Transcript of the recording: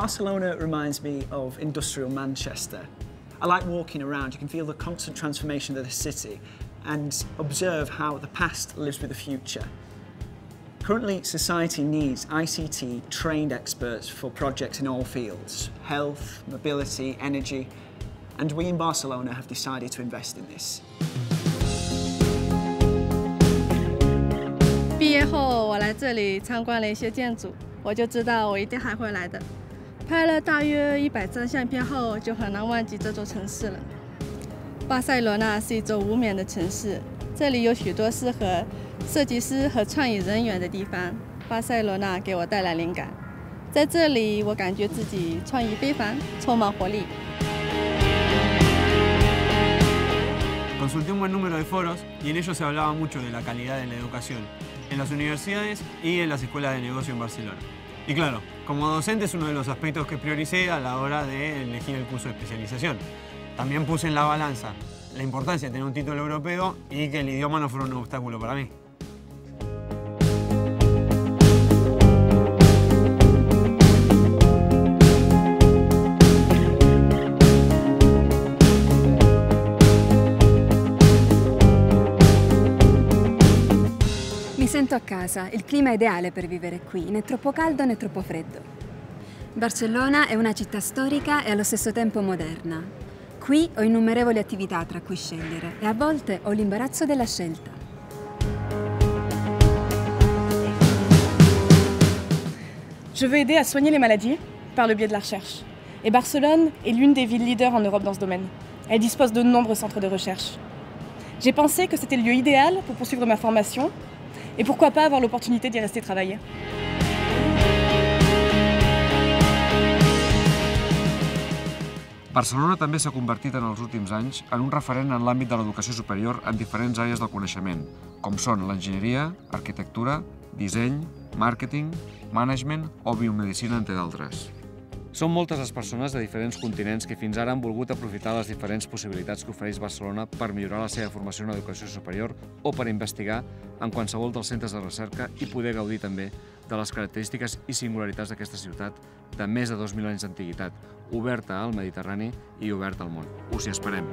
Barcelona reminds me of industrial Manchester. I like walking around. You can feel the constant transformation of the city and observe how the past lives with the future. Currently, society needs ICT-trained experts for projects in all fields: health, mobility, energy, and we in Barcelona have decided to invest in this. 毕业后，我来这里参观了一些建筑，我就知道我一定还会来的。拍了大约100张相片后，就很难忘记这座城市了。巴塞罗那是一座无眠的城市，这里有许多适合设计师和创意人员的地方。巴塞罗那给我带来灵感，在这里我感觉自己创意非凡，充满活力。 Consulté un buen número de foros y en ellos se hablaba mucho de la calidad en la educación, en las universidades y en las escuelas de negocio en Barcelona. Y claro, como docente es uno de los aspectos que prioricé a la hora de elegir el curso de especialización. También puse en la balanza la importancia de tener un título europeo y que el idioma no fuera un obstáculo para mí. Mi sento a casa, il clima è ideale per vivere qui, né troppo caldo né troppo freddo. Barcellona è una città storica e allo stesso tempo moderna. Qui ho innumerevoli attività tra cui scegliere e a volte ho l'imbarazzo della scelta. Je veux aider à soigner les maladies par le biais de la recherche. Et Barcelone est l'une des villes leaders en Europe dans ce domaine. Elle dispose de nombreux centres de recherche. J'ai pensé que c'était le lieu idéal pour poursuivre ma formation. Et pourquoi pas avoir l'opportunité d'y rester travailler. Barcelona també s'ha convertit en els últims anys en un referent en l'àmbit de l'educació superior en diferents àrees del coneixement, com són l'enginyeria, arquitectura, disseny, màrqueting, management o biomedicina, entre d'altres. Són moltes les persones de diferents continents que fins ara han volgut aprofitar les diferents possibilitats que ofereix Barcelona per millorar la seva formació en educació superior o per investigar en qualsevol dels centres de recerca i poder gaudir també de les característiques i singularitats d'aquesta ciutat de més de 2.000 anys d'antiguitat, oberta al Mediterrani i oberta al món. Us hi esperem!